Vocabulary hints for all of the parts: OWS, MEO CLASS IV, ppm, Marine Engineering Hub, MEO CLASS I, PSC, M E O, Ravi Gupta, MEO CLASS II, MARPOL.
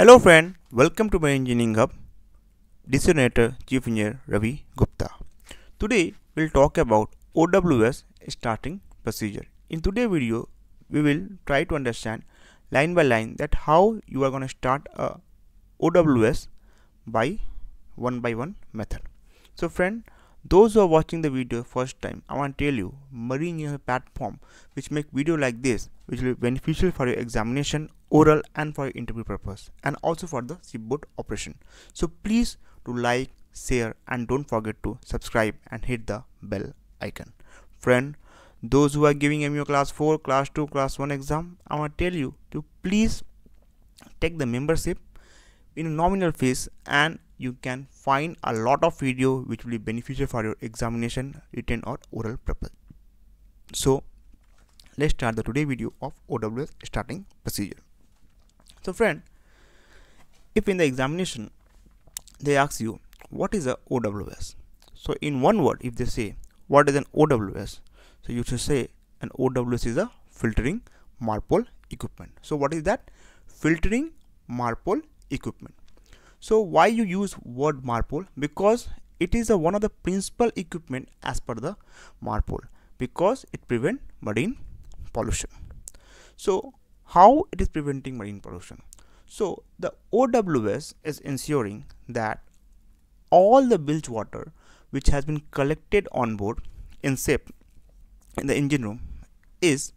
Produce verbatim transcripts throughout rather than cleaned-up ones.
Hello friend, welcome to my Engineering Hub. This is Nator, Chief Engineer Ravi Gupta. Today we will talk about O W S starting procedure. In today's video, we will try to understand line by line that how you are going to start a O W S by one by one method. So friend, those who are watching the video first time, I want to tell you Marine Engineering platform which make video like this, which will be beneficial for your examination, oral and for your interview purpose, and also for the shipboard operation. So please do like, share and don't forget to subscribe and hit the bell icon. Friend, those who are giving M E O class four, class two, class one exam, I want to tell you to please take the membership in nominal fees, and you can find a lot of video which will be beneficial for your examination, written or oral purpose. So let's start the today video of O W S starting procedure. So friend, if in the examination they ask you what is a O W S, so in one word if they say what is an O W S, so you should say an O W S is a filtering MARPOL equipment. So what is that? Filtering MARPOL equipment. So why you use word MARPOL? Because it is a one of the principal equipment as per the MARPOL, because it prevent marine pollution. So how it is preventing marine pollution? So the O W S is ensuring that all the bilge water which has been collected on board in ship in the engine room is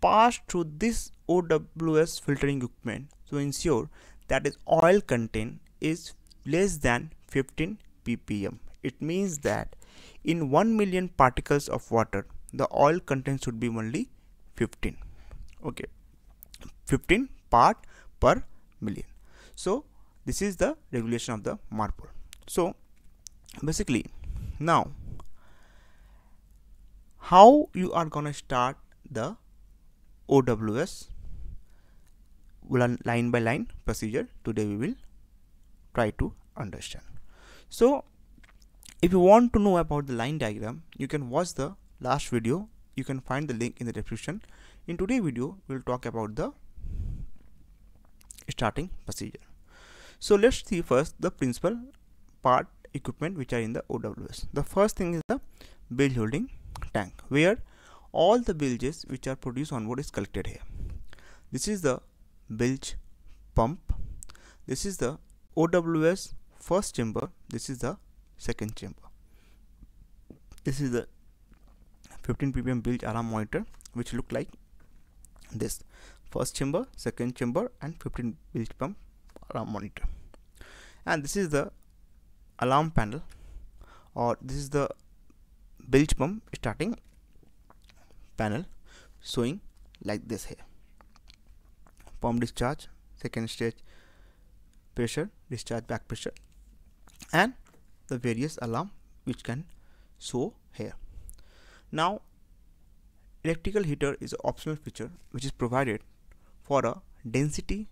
passed through this O W S filtering equipment to ensure that is oil content is less than fifteen P P M. It means that in one million particles of water, the oil content should be only fifteen. Okay, fifteen part per million. So this is the regulation of the MARPOL. So basically now how you are gonna start the O W S line by line procedure today we will try to understand. So if you want to know about the line diagram, you can watch the last video. You can find the link in the description. In today's video we will talk about the starting procedure. So let's see first the principal part equipment which are in the O W S. The first thing is the bilge holding tank, where all the bilges which are produced on board is collected here. This is the bilge pump. This is the O W S first chamber. This is the second chamber. This is the fifteen P P M bilge alarm monitor, which look like this: first chamber, second chamber, and fifteen bilge pump alarm monitor. And this is the alarm panel, or this is the bilge pump starting panel, showing like this here. Pump discharge, second stage pressure, discharge back pressure, and the various alarm which can show here. Now electrical heater is an optional feature which is provided for a density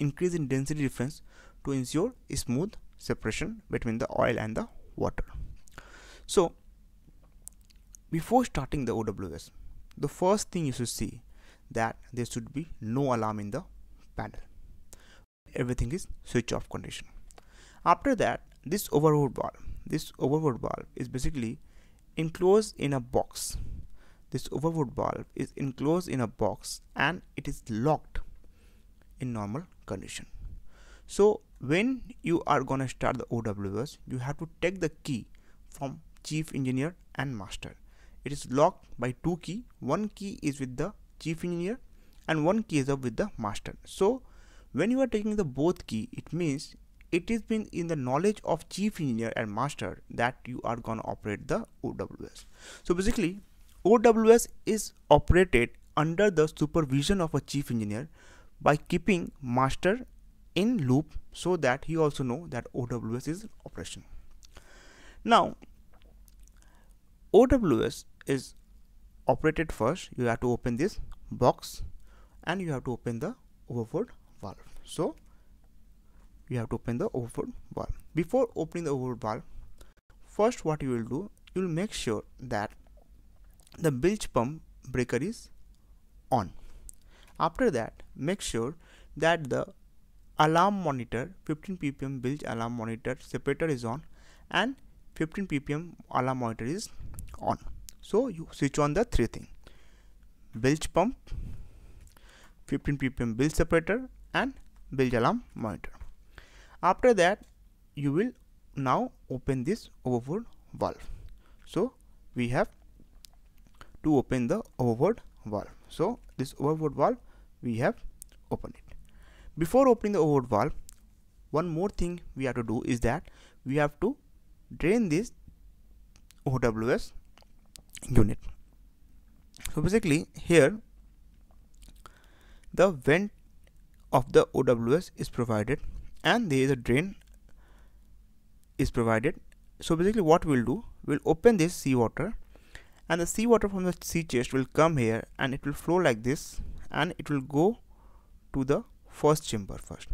increase in density difference to ensure a smooth separation between the oil and the water. So before starting the O W S, the first thing you should see that there should be no alarm in the panel. Everything is switch off condition. After that, this overload valve, this overload valve is basically enclosed in a box. This overload valve is enclosed in a box and it is locked in normal condition. So when you are gonna start the O W S, you have to take the key from chief engineer and master. It is locked by two key. One key is with the chief engineer and one key is up with the master. So when you are taking the both key, it means it is been in the knowledge of chief engineer and master that you are going to operate the O W S. So basically O W S is operated under the supervision of a chief engineer by keeping master in loop, so that he also know that O W S is in operation. Now O W S is operated first. You have to open this box and you have to open the overflow valve. So you have to open the overflow valve. Before opening the overflow valve, first what you will do, you will make sure that the bilge pump breaker is on. After that, make sure that the alarm monitor, fifteen P P M bilge alarm monitor separator is on and fifteen P P M alarm monitor is on. So you switch on the three thing: bilge pump, fifteen P P M bilge separator and bilge alarm monitor. After that you will now open this overflow valve. So we have to open the overflow valve. So this overflow valve we have opened it. Before opening the overflow valve, one more thing we have to do is that we have to drain this O W S unit. So basically here the vent of the O W S is provided and there is a drain is provided. So basically what we will do, we will open this seawater and the seawater from the sea chest will come here and it will flow like this and it will go to the first chamber first,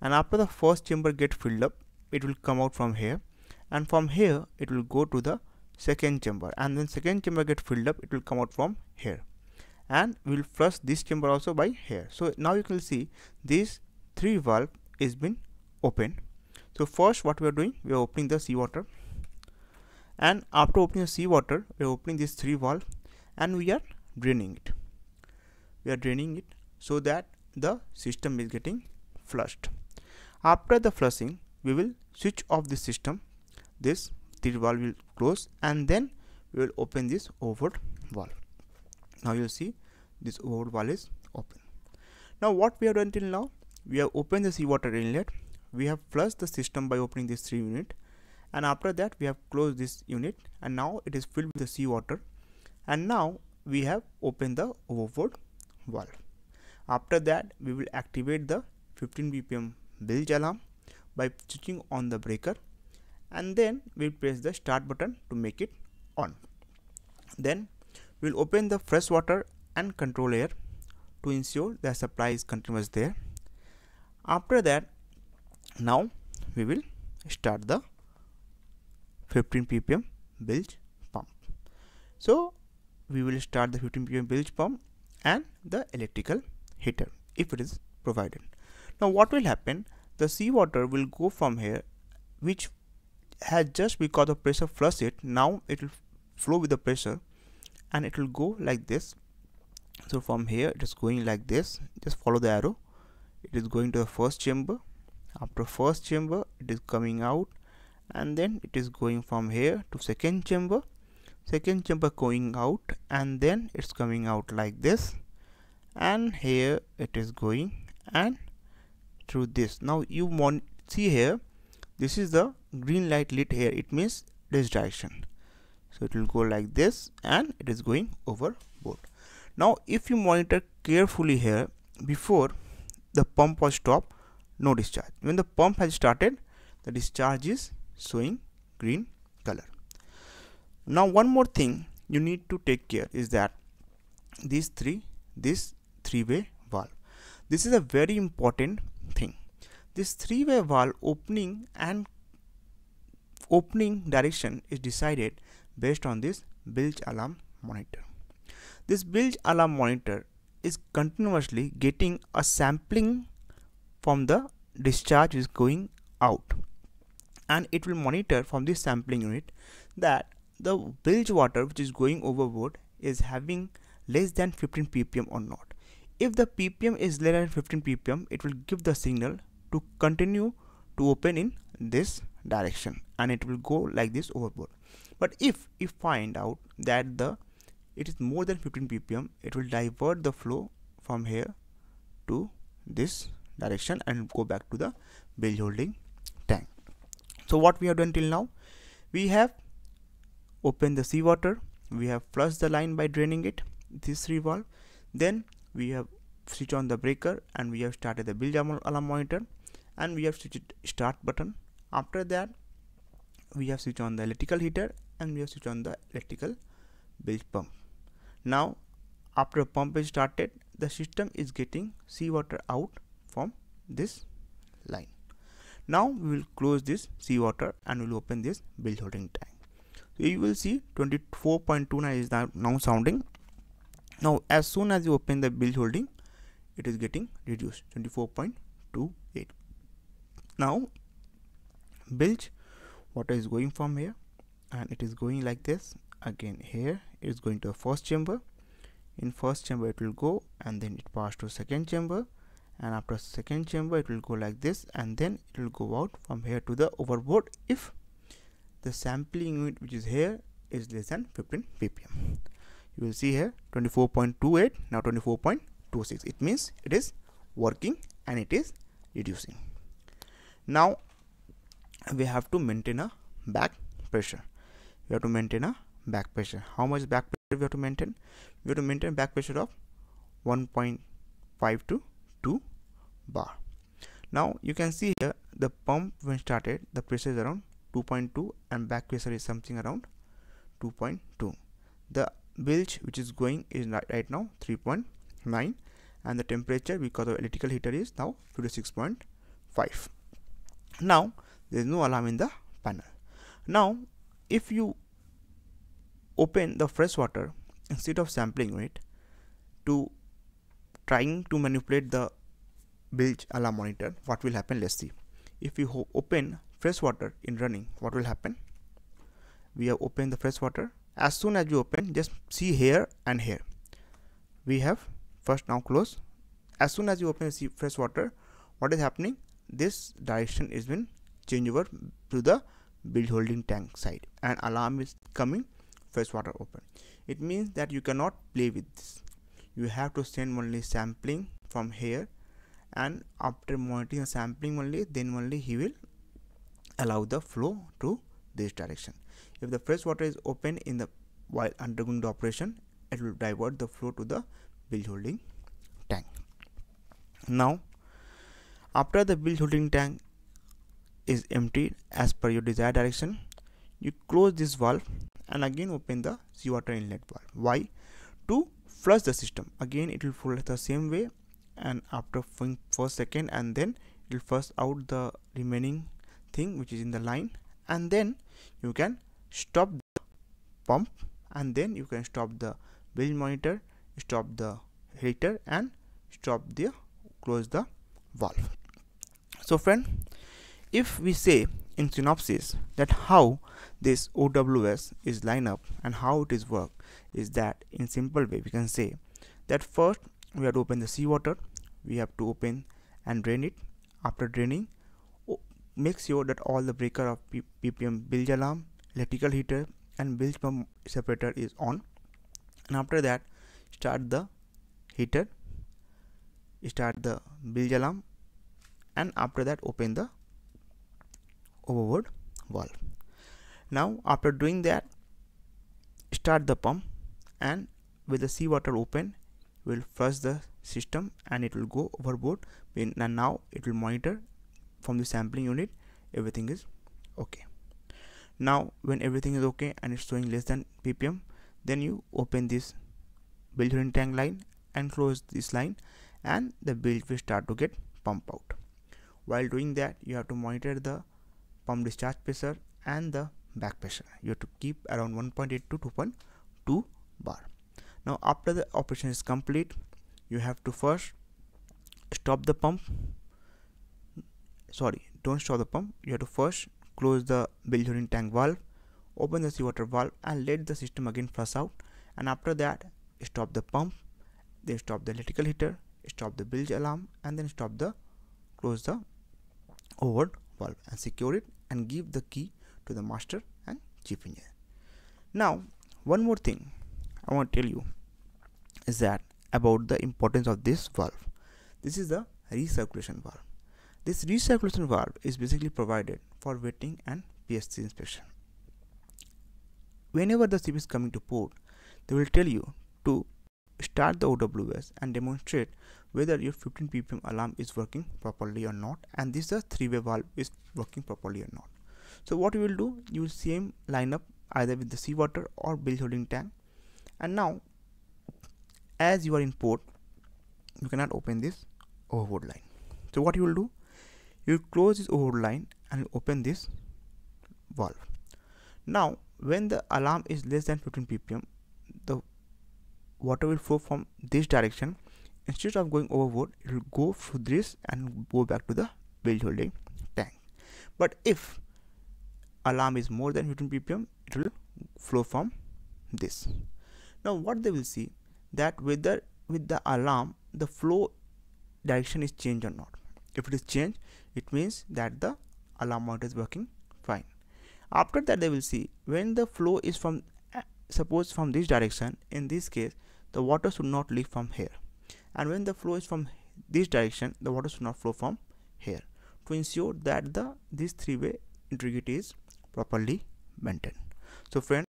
and after the first chamber get filled up it will come out from here, and from here it will go to the second chamber, and then second chamber get filled up, it will come out from here, and we will flush this chamber also by here. So now you can see these three valve is been opened. So first what we are doing, we are opening the seawater, and after opening the seawater we are opening these three valve and we are draining it. We are draining it so that the system is getting flushed. After the flushing we will switch off the system, this three valve will close, and then we will open this overflow valve. Now you will see this overflow valve is open. Now what we have done till now, we have opened the seawater inlet, we have flushed the system by opening this three unit, and after that we have closed this unit and now it is filled with the seawater, and now we have opened the overflow valve. After that we will activate the fifteen B P M bilge alarm by switching on the breaker, and then we will press the start button to make it on. Then we will open the fresh water and control air to ensure the supply is continuous there. After that now we will start the fifteen P P M bilge pump. So we will start the fifteen P P M bilge pump and the electrical heater if it is provided. Now what will happen, the seawater will go from here, which has just because of pressure flush it, now it will flow with the pressure and it will go like this. So from here it is going like this, just follow the arrow, it is going to the first chamber, after first chamber it is coming out, and then it is going from here to second chamber, second chamber going out, and then it's coming out like this, and here it is going and through this. Now you want see here, this is the green light lit here, it means this direction, so it will go like this and it is going overboard. Now if you monitor carefully here, before the pump was stopped, no discharge. When the pump has started, the discharge is showing green color. Now one more thing you need to take care is that these three this three-way valve, this is a very important thing. This three-way valve opening and opening direction is decided based on this bilge alarm monitor. This bilge alarm monitor is continuously getting a sampling from the discharge is going out, and it will monitor from this sampling unit that the bilge water which is going overboard is having less than fifteen P P M or not. If the P P M is less than fifteen P P M, it will give the signal to continue to open in this direction and it will go like this overboard. But if you find out that the it is more than fifteen P P M, it will divert the flow from here to this direction and go back to the bilge holding tank. So what we have done till now, we have opened the seawater, we have flushed the line by draining it, this three valve, then we have switched on the breaker and we have started the bilge alarm monitor and we have switched start button. After that we have switched on the electrical heater and we have switched on the electrical bilge pump. Now after pump is started, the system is getting seawater out from this line. Now we will close this seawater and we will open this bilge holding tank. So you will see twenty-four point two nine is now, now sounding. Now as soon as you open the bilge holding, it is getting reduced, twenty-four point two nine. zero point two eight. Now bilge water is going from here and it is going like this. Again here it is going to a first chamber. In first chamber it will go and then it pass to second chamber, and after second chamber it will go like this, and then it will go out from here to the overboard if the sampling unit which is here is less than fifteen P P M. You will see here twenty-four point two eight, now twenty-four point two six. It means it is working and it is reducing. Now we have to maintain a back pressure. We have to maintain a back pressure. How much back pressure we have to maintain? We have to maintain back pressure of one point five to two bar. Now you can see here the pump when started the pressure is around two point two and back pressure is something around two point two. The bilge which is going is right now three point nine and the temperature because of electrical heater is now fifty-six point five. Now there is no alarm in the panel. Now if you open the fresh water instead of sampling it to trying to manipulate the bilge alarm monitor, what will happen? Let's see. If you open fresh water in running, what will happen? We have opened the fresh water. As soon as you open, just see here and here. We have first now close. As soon as you open see fresh water, what is happening? This direction is been changed over to the bilge holding tank side and alarm is coming fresh water open. It means that you cannot play with this. You have to send only sampling from here, and after monitoring the sampling only, then only he will allow the flow to this direction. If the fresh water is open in the while undergoing the operation, it will divert the flow to the bilge holding tank. Now after the bilge holding tank is emptied as per your desired direction, you close this valve and again open the seawater inlet valve. Why? To flush the system. Again it will flow the same way, and after first second and then it will flush out the remaining thing which is in the line, and then you can stop the pump, and then you can stop the bilge monitor, stop the heater and stop the close the valve. So friend, if we say in synopsis that how this O W S is lined up and how it is work, is that in simple way we can say that first we have to open the seawater, we have to open and drain it. After draining, make sure that all the breaker of P P M bilge alarm, electrical heater and bilge pump separator is on, and after that start the heater, start the bilge alarm, and after that open the overboard valve. Now after doing that, start the pump, and with the seawater open will flush the system and it will go overboard, and now it will monitor from the sampling unit everything is okay. Now when everything is okay and it's showing less than P P M, then you open this bilge holding tank line and close this line, and the bilge will start to get pumped out. While doing that, you have to monitor the pump discharge pressure and the back pressure. You have to keep around one point eight to two point two bar. Now after the operation is complete, you have to first stop the pump. Sorry, don't stop the pump. You have to first close the bilge holding tank valve, open the seawater valve and let the system again flush out, and after that stop the pump, then stop the electrical heater, stop the bilge alarm and then stop the close the overboard valve and secure it and give the key to the master and chief engineer. Now one more thing I want to tell you is that about the importance of this valve. This is the recirculation valve. This recirculation valve is basically provided for wetting and P S C inspection. Whenever the ship is coming to port, they will tell you to start the O W S and demonstrate whether your fifteen P P M alarm is working properly or not, and this is a three-way valve is working properly or not. So what you will do, you will same line up either with the seawater or bilge holding tank, and now as you are in port you cannot open this overboard line. So what you will do, you will close this overboard line and open this valve. Now when the alarm is less than fifteen P P M, the water will flow from this direction instead of going overboard, it will go through this and go back to the bilge holding tank. But if alarm is more than fifteen P P M, it will flow from this. Now what they will see, that whether with the alarm the flow direction is changed or not. If it is changed, it means that the alarm monitor is working fine. After that, they will see when the flow is from, suppose from this direction, in this case the water should not leak from here, and when the flow is from this direction, the water should not flow from here, to ensure that the this three way integrity is properly maintained. So friends,